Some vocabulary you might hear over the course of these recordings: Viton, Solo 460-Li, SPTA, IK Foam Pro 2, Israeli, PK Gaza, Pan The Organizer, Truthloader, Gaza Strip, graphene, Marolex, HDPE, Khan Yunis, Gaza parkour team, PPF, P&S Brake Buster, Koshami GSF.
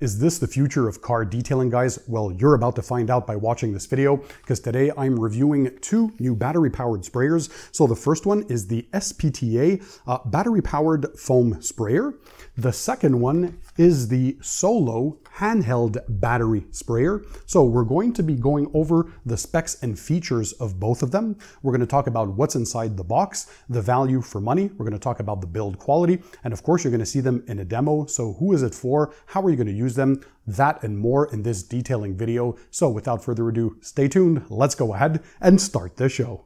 Is this the future of car detailing, guys? Well, you're about to find out by watching this video, because today I'm reviewing two new battery-powered sprayers. So the first one is the SPTA battery-powered foam sprayer. The second one is the Solo handheld battery sprayer. So we're going to be going over the specs and features of both of them. We're going to talk about what's inside the box, the value for money. We're going to talk about the build quality. And of course, you're going to see them in a demo. So who is it for? How are you going to use them? That and more in this detailing video. So without further ado, stay tuned. Let's go ahead and start the show.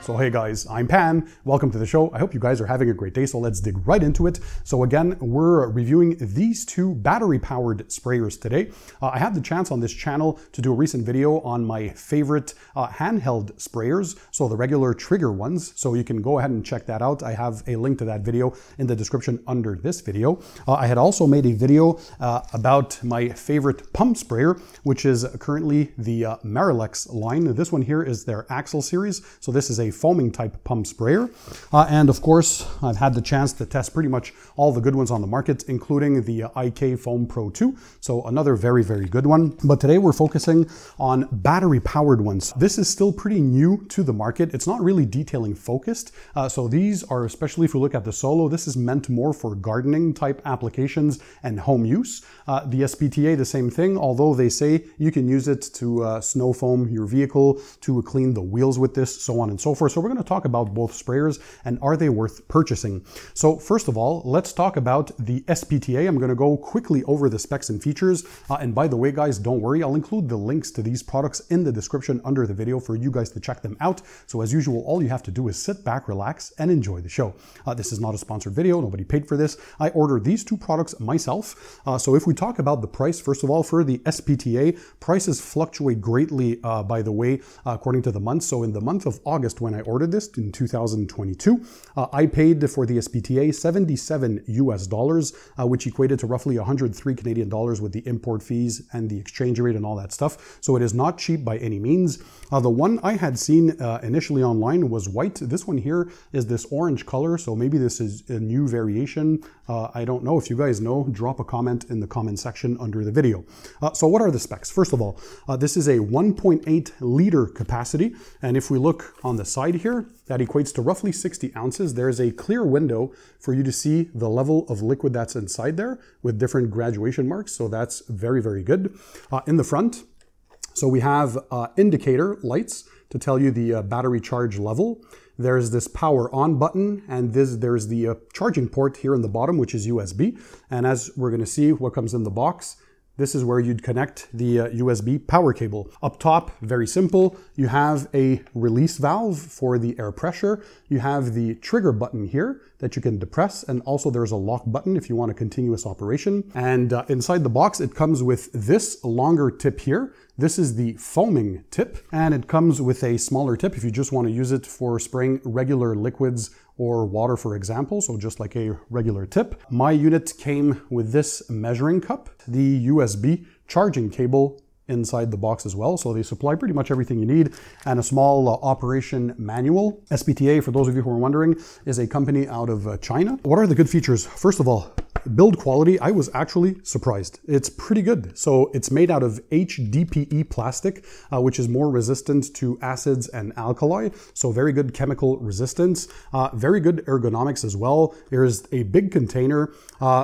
So hey guys, I'm Pan. Welcome to the show. I hope you guys are having a great day, so let's dig right into it. So again, we're reviewing these two battery-powered sprayers today. I had the chance on this channel to do a recent video on my favorite handheld sprayers, so the regular trigger ones, so you can go ahead and check that out. I have a link to that video in the description under this video. I had also made a video about my favorite pump sprayer, which is currently the Marolex line. This one here is their Axle series, so this is a foaming type pump sprayer. And of course, I've had the chance to test pretty much all the good ones on the market, including the IK Foam Pro 2. So another very, very good one. But today we're focusing on battery powered ones. This is still pretty new to the market. It's not really detailing focused. So these are, especially if we look at the Solo, this is meant more for gardening type applications and home use. The SPTA, the same thing, although they say you can use it to snow foam your vehicle, to clean the wheels with this, so on and so forth. So we're going to talk about both sprayers and are they worth purchasing. So first of all, let's talk about the SPTA. I'm going to go quickly over the specs and features. And by the way, guys, don't worry. I'll include the links to these products in the description under the video for you guys to check them out. So as usual, all you have to do is sit back, relax, and enjoy the show. This is not a sponsored video. Nobody paid for this. I ordered these two products myself. So if we talk about the price, first of all, for the SPTA, prices fluctuate greatly, by the way, according to the month. So in the month of August, when I ordered this in 2022, I paid for the SPTA $77 US, which equated to roughly 103 Canadian dollars with the import fees and the exchange rate and all that stuff. So it is not cheap by any means. The one I had seen initially online was white. This one here is this orange color. So maybe this is a new variation. I don't know. If you guys know, drop a comment in the comment section under the video. So what are the specs? First of all, this is a 1.8 liter capacity. And if we look on the side here, that equates to roughly 60 ounces. There's a clear window for you to see the level of liquid that's inside there with different graduation marks. So that's very, very good. In the front, so we have indicator lights to tell you the battery charge level. There's this power on button, and there's the charging port here in the bottom, which is USB. And as we're going to see what comes in the box, this is where you'd connect the USB power cable. Up top, very simple, you have a release valve for the air pressure. You have the trigger button here that you can depress, and also there's a lock button if you want a continuous operation. And inside the box, it comes with this longer tip here. This is the foaming tip, and it comes with a smaller tip if you just want to use it for spraying regular liquids or water, for example, so just like a regular tip. My unit came with this measuring cup, the USB charging cable inside the box as well, so they supply pretty much everything you need, and a small operation manual. SPTA, for those of you who are wondering, is a company out of China. What are the good features? First of all, build quality, I was actually surprised. It's pretty good. So it's made out of HDPE plastic, which is more resistant to acids and alkali. So very good chemical resistance, very good ergonomics as well. There's a big container.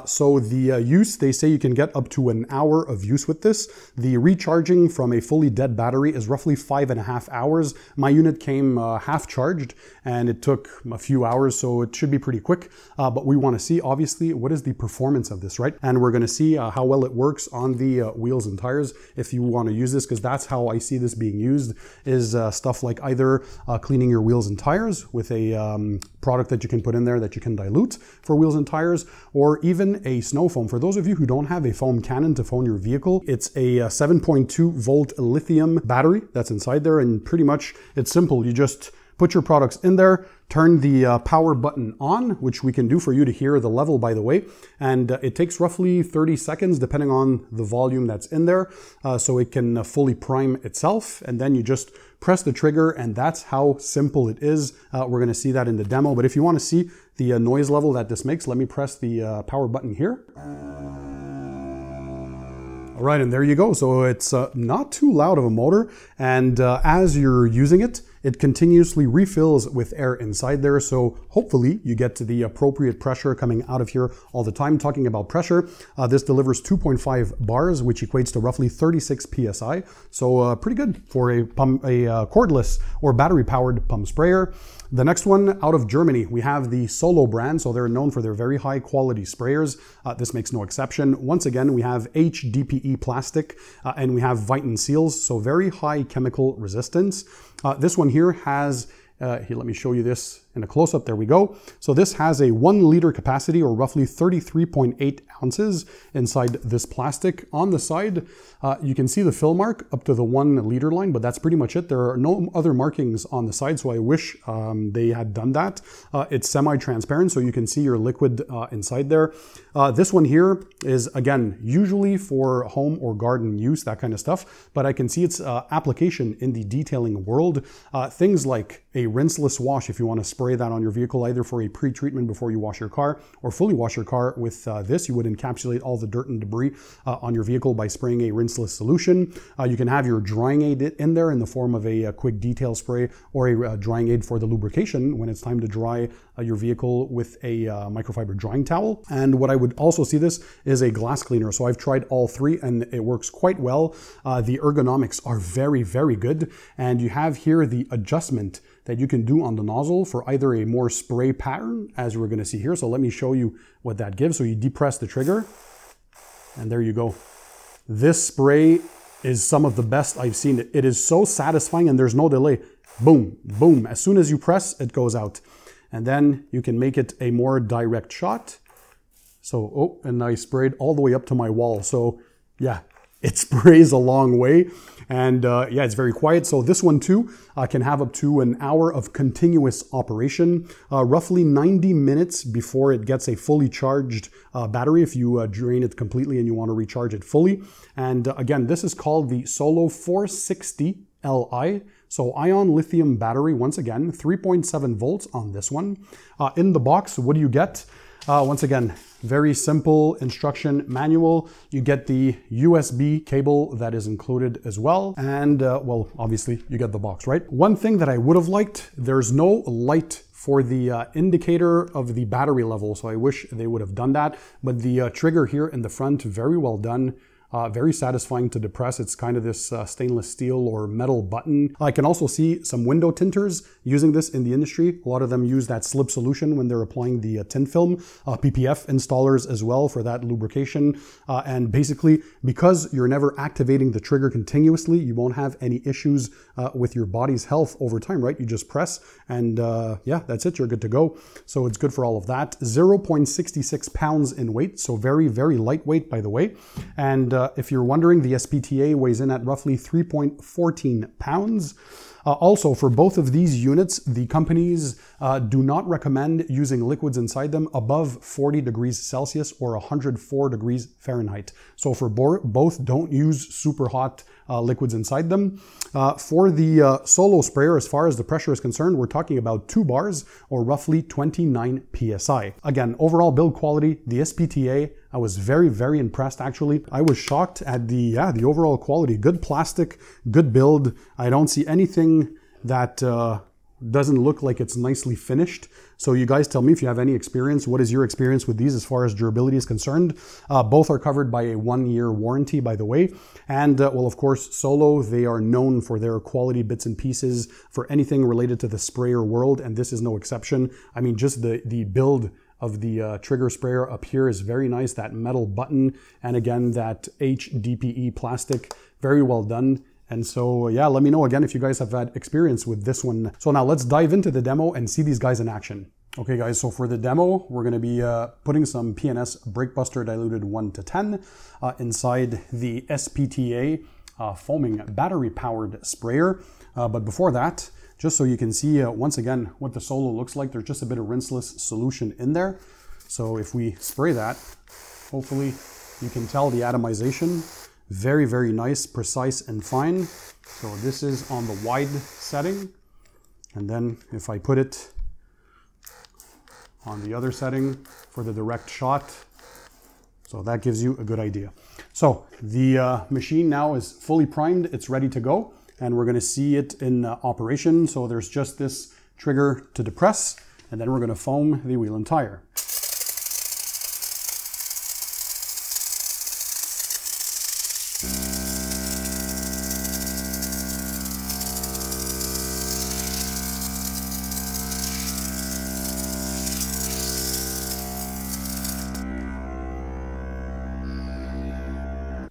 So the use, they say you can get up to an hour of use with this. The recharging from a fully dead battery is roughly 5.5 hours. My unit came half charged and it took a few hours, so it should be pretty quick. But we want to see, obviously, what is the performance of this, right? And we're going to see how well it works on the wheels and tires if you want to use this, because that's how I see this being used, is stuff like either cleaning your wheels and tires with a product that you can put in there that you can dilute for wheels and tires, or even a snow foam. For those of you who don't have a foam cannon to foam your vehicle, it's a 7.2 volt lithium battery that's inside there, and pretty much it's simple. You just put your products in there, turn the power button on, which we can do for you to hear the level, by the way, and it takes roughly 30 seconds depending on the volume that's in there, so it can fully prime itself, and then you just press the trigger, and that's how simple it is. We're going to see that in the demo, but if you want to see the noise level that this makes, let me press the power button here. All right, and there you go. So it's not too loud of a motor, and as you're using it, it continuously refills with air inside there, so hopefully you get to the appropriate pressure coming out of here all the time. Talking about pressure, this delivers 2.5 bars, which equates to roughly 36 PSI, so pretty good for a cordless or battery-powered pump sprayer. The next one out of Germany, we have the Solo brand, so they're known for their very high-quality sprayers. This makes no exception. Once again, we have HDPE plastic, and we have Viton seals, so very high chemical resistance. This one here has, here, let me show you this in a close-up, there we go. So this has a 1 liter capacity, or roughly 33.8 ounces inside this plastic. On the side, you can see the fill mark up to the 1 liter line, but that's pretty much it. There are no other markings on the side, so I wish they had done that. It's semi-transparent, so you can see your liquid inside there. This one here is, again, usually for home or garden use, that kind of stuff, but I can see its application in the detailing world. Things like a rinseless wash, if you want to spray that on your vehicle, either for a pre-treatment before you wash your car, or fully wash your car with this. You would encapsulate all the dirt and debris on your vehicle by spraying a rinseless solution. You can have your drying aid in there in the form of a quick detail spray, or a drying aid for the lubrication when it's time to dry your vehicle with a microfiber drying towel. And what I would also see this is a glass cleaner. So I've tried all three and it works quite well. The ergonomics are very, very good. And you have here the adjustment that you can do on the nozzle for either a more spray pattern, as we're gonna see here. So let me show you what that gives. So you depress the trigger, and there you go. This spray is some of the best I've seen. It is so satisfying, and there's no delay. Boom, boom. As soon as you press, it goes out. And then you can make it a more direct shot. So, oh, and I sprayed all the way up to my wall. So yeah, it sprays a long way. And yeah, it's very quiet. So this one too can have up to an hour of continuous operation, roughly 90 minutes before it gets a fully charged battery, if you drain it completely and you want to recharge it fully. And again, this is called the Solo 460-Li. So ion lithium battery, once again, 3.7 volts on this one. In the box, what do you get? Once again, very simple instruction manual. You get the USB cable that is included as well. And well, obviously you get the box, right? One thing that I would have liked, there's no light for the indicator of the battery level. So I wish they would have done that, but the trigger here in the front, very well done. Very satisfying to depress. It's kind of this stainless steel or metal button. I can also see some window tinters using this in the industry. A lot of them use that slip solution when they're applying the tint film. PPF installers as well for that lubrication. And basically, because you're never activating the trigger continuously, you won't have any issues with your body's health over time, right? You just press and yeah, that's it. You're good to go. So it's good for all of that. 0.66 pounds in weight. So very, very lightweight, by the way. And if you're wondering, the SPTA weighs in at roughly 3.14 pounds. Also, for both of these units, the companies do not recommend using liquids inside them above 40 degrees Celsius or 104 degrees Fahrenheit. So for both, don't use super hot liquids inside them. For the Solo sprayer, as far as the pressure is concerned, we're talking about 2 bars or roughly 29 PSI. Again, overall build quality, the SPTA, I was very, very impressed, actually. I was shocked at the overall quality. Good plastic, good build. I don't see anything that doesn't look like it's nicely finished. So you guys tell me if you have any experience. What is your experience with these as far as durability is concerned? Both are covered by a 1-year warranty, by the way. And well, of course, Solo, they are known for their quality bits and pieces for anything related to the sprayer world. And this is no exception. I mean, just the build of the trigger sprayer up here is very nice. That metal button, and again, that HDPE plastic, very well done. And so yeah, let me know again if you guys have had experience with this one. So now let's dive into the demo and see these guys in action. Okay guys, so for the demo, we're gonna be putting some P&S Brake Buster diluted 1:10 inside the SPTA foaming battery powered sprayer. But before that, just so you can see once again what the Solo looks like. There's just a bit of rinseless solution in there. So if we spray that, hopefully you can tell the atomization. Very, very nice, precise and fine. So this is on the wide setting. And then if I put it on the other setting for the direct shot, so that gives you a good idea. So the machine now is fully primed, it's ready to go, and we're gonna see it in operation. So there's just this trigger to depress, and then we're gonna foam the wheel and tire.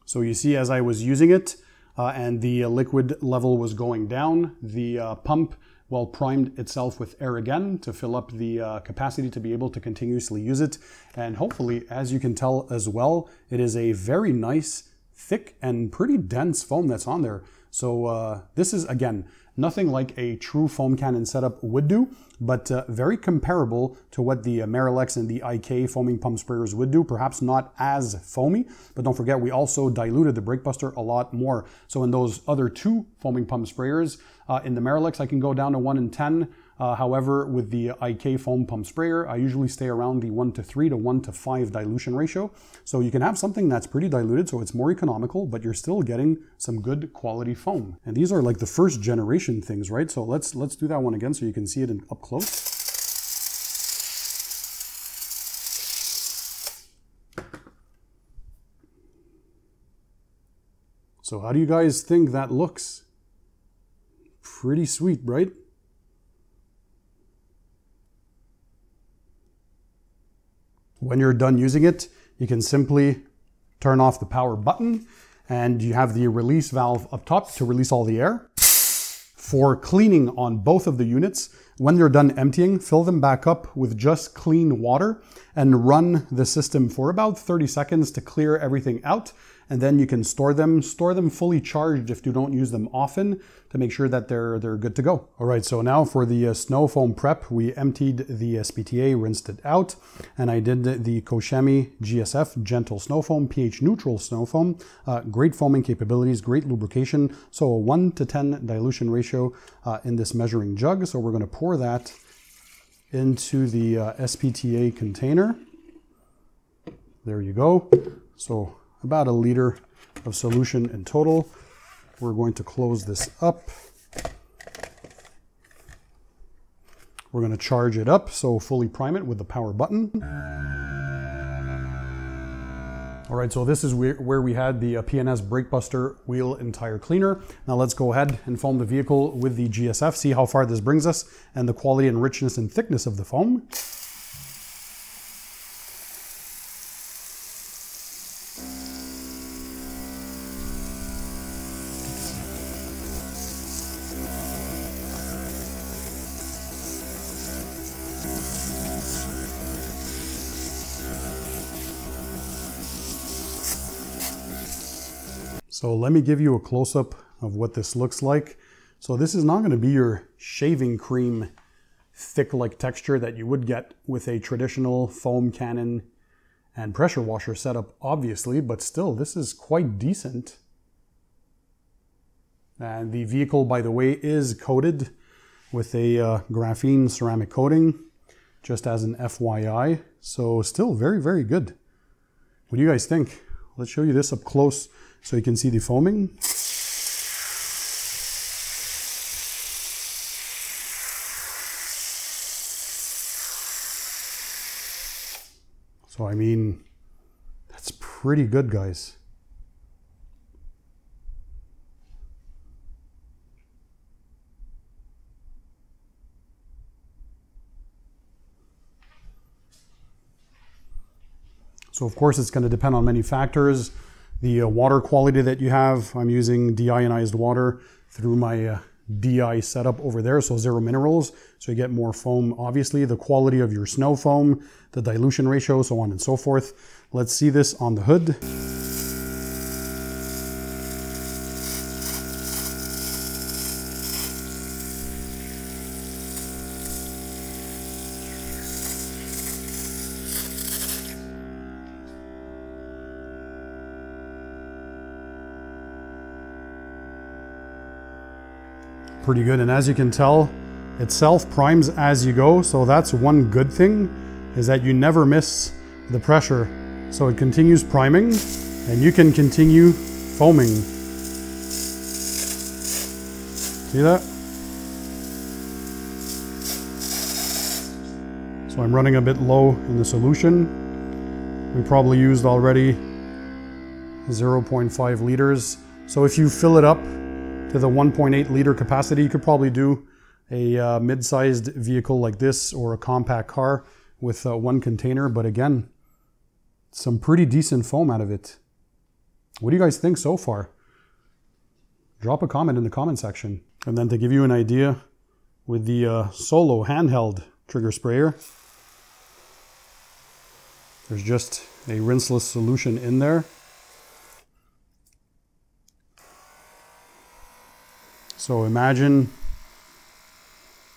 So you see, as I was using it and the liquid level was going down, the pump well primed itself with air again to fill up the capacity to be able to continuously use it. And hopefully, as you can tell as well, it is a very nice, thick and pretty dense foam that's on there. So this is, again, nothing like a true foam cannon setup would do, but very comparable to what the Marolex and the IK foaming pump sprayers would do, perhaps not as foamy, but don't forget we also diluted the Brake Buster a lot more. So in those other two foaming pump sprayers, in the Marolex I can go down to 1 in 10, however with the IK foam pump sprayer I usually stay around the 1:3 to 1:5 dilution ratio. So you can have something that's pretty diluted, so it's more economical, but you're still getting some good quality foam. And these are like the first generation things, right? So let's do that one again so you can see it up close. So how do you guys think that looks? Pretty sweet, right? When you're done using it, you can simply turn off the power button and you have the release valve up top to release all the air. For cleaning on both of the units, when they're done emptying, fill them back up with just clean water and run the system for about 30 seconds to clear everything out. And then you can store them fully charged if you don't use them often to make sure that they're good to go. All right, so now for the snow foam prep, we emptied the SPTA, rinsed it out, and I did the Koshami GSF Gentle Snow Foam, pH neutral snow foam, great foaming capabilities, great lubrication. So a 1:10 dilution ratio in this measuring jug. So we're gonna pour that into the SPTA container. There you go. So about 1 liter of solution in total. We're going to close this up. We're going to charge it up, so fully prime it with the power button. All right, so this is where we had the P&S Brake Buster wheel and tire cleaner. Now let's go ahead and foam the vehicle with the GSF, see how far this brings us, and the quality and richness and thickness of the foam. So let me give you a close-up of what this looks like. So this is not going to be your shaving cream thick-like texture that you would get with a traditional foam cannon and pressure washer setup, obviously, but still, this is quite decent. And the vehicle, by the way, is coated with a graphene ceramic coating, just as an FYI. So still very, very good. What do you guys think? Let's show you this up close so you can see the foaming. So I mean, that's pretty good, guys. So of course it's going to depend on many factors. The water quality that you have, I'm using deionized water through my DI setup over there, so zero minerals, so you get more foam obviously, the quality of your snow foam, the dilution ratio, so on and so forth. Let's see this on the hood. pretty good. And as you can tell, it self-primes as you go. So that's one good thing, is that you never miss the pressure. So it continues priming and you can continue foaming. See that? So I'm running a bit low in the solution. We probably used already 0.5 liters. So if you fill it up to the 1.8 liter capacity, you could probably do a mid-sized vehicle like this or a compact car with one container. But again, some pretty decent foam out of it. What do you guys think so far? Drop a comment in the comment section. And then to give you an idea, with the Solo handheld trigger sprayer, there's just a rinseless solution in there. So imagine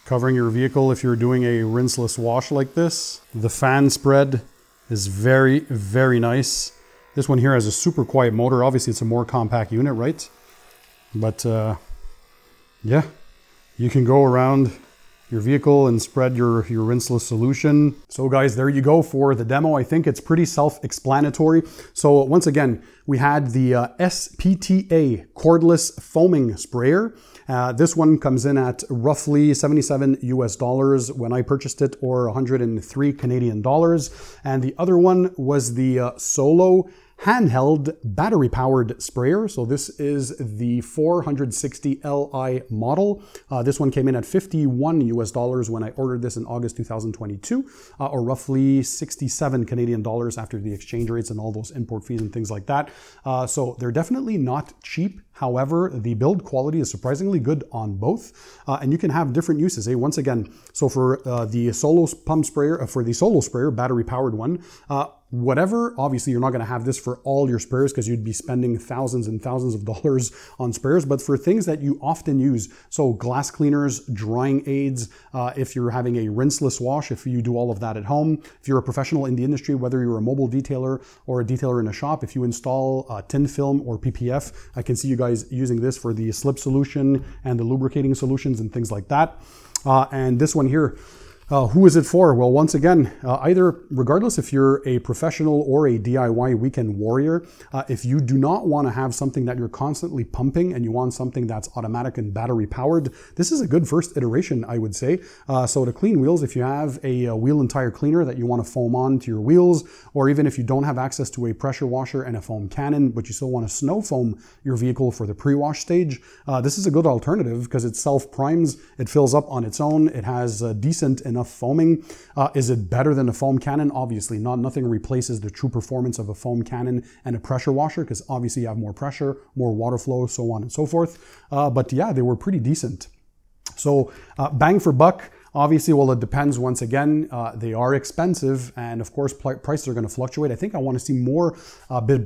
covering your vehicle if you're doing a rinseless wash like this. The fan spread is very, very nice. This one here has a super quiet motor. Obviously it's a more compact unit, right? But yeah, you can go around your vehicle and spread your rinseless solution. So guys, there you go for the demo. I think it's pretty self-explanatory. So once again, we had the SPTA cordless foaming sprayer. This one comes in at roughly $77 US when I purchased it, or 103 Canadian dollars. And the other one was the Solo handheld battery powered sprayer. So this is the 460-Li model. This one came in at $51 US when I ordered this in August 2022, or roughly 67 Canadian dollars after the exchange rates and all those import fees and things like that. So they're definitely not cheap. However, the build quality is surprisingly good on both, and you can have different uses. Once again, so for the Solo pump sprayer, for the Solo sprayer, battery powered one, whatever, obviously you're not going to have this for all your sprayers because you'd be spending thousands and thousands of dollars on sprayers, but for things that you often use, so glass cleaners, drying aids, if you're having a rinseless wash, if you do all of that at home, if you're a professional in the industry, whether you're a mobile detailer or a detailer in a shop, if you install tin film or PPF, I can see you guys using this for the slip solution and the lubricating solutions and things like that. And this one here, who is it for? Well, once again, regardless if you're a professional or a DIY weekend warrior, if you do not want to have something that you're constantly pumping and you want something that's automatic and battery powered, this is a good first iteration, I would say. So to clean wheels, if you have a wheel and tire cleaner that you want to foam on to your wheels, or even if you don't have access to a pressure washer and a foam cannon, but you still want to snow foam your vehicle for the pre-wash stage, this is a good alternative because it self-primes, it fills up on its own, it has decent and enough foaming. Is it better than a foam cannon? Obviously not. Nothing replaces the true performance of a foam cannon and a pressure washer, because obviously you have more pressure, more water flow, so on and so forth. But yeah, they were pretty decent. So bang for buck. Obviously, well, it depends. Once again, they are expensive, and of course, prices are going to fluctuate. I think I want to see more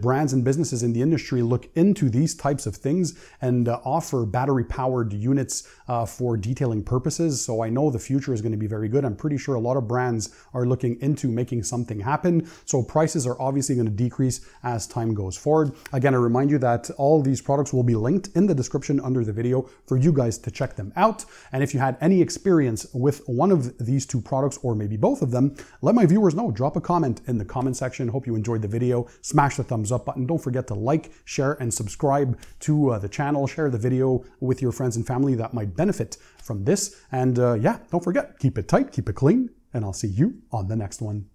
brands and businesses in the industry look into these types of things and offer battery-powered units for detailing purposes. So I know the future is going to be very good. I'm pretty sure a lot of brands are looking into making something happen. So prices are obviously going to decrease as time goes forward. Again, I remind you that all these products will be linked in the description under the video for you guys to check them out. And if you had any experience with one of these two products, or maybe both of them, let my viewers know. Drop a comment in the comment section. Hope you enjoyed the video. Smash the thumbs up button. Don't forget to like, share, and subscribe to the channel. Share the video with your friends and family that might benefit from this. And yeah, don't forget, keep it tight, keep it clean, and I'll see you on the next one.